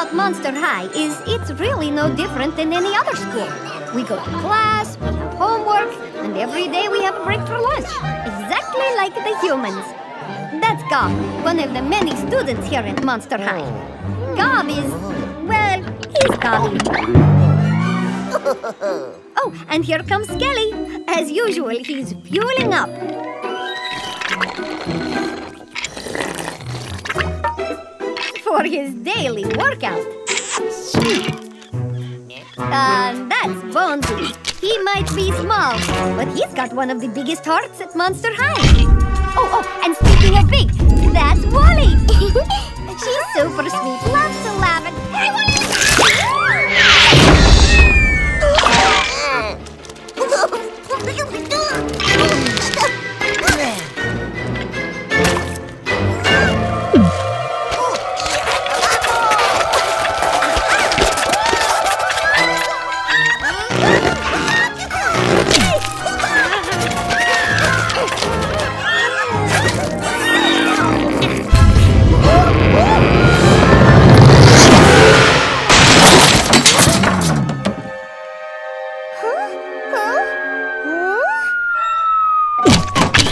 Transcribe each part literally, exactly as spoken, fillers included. about Monster High is it's really no different than any other school. We go to class, we have homework, and every day we have a break for lunch. Exactly like the humans. That's Gob, one of the many students here at Monster High. Gob is, well, he's Gobby. Oh, and here comes Skelly. As usual, he's fueling up. For his daily workout. And that's Bonesy. He might be small, but he's got one of the biggest hearts at Monster High. Oh, oh, and speaking of big, that's Wally. She's super sweet, loves to laugh and... Hey,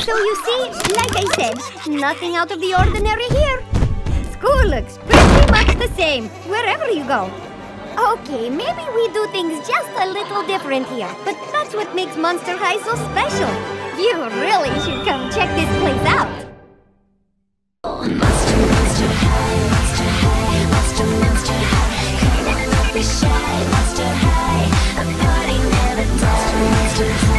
so you see, like I said, nothing out of the ordinary here. School looks pretty much the same, wherever you go. Okay, maybe we do things just a little different here, but that's what makes Monster High so special. You really should come check this place out. Monster, Monster High, Monster High, Monster, Monster High. Come on, don't be shy, Monster High. A party never dies, Monster High.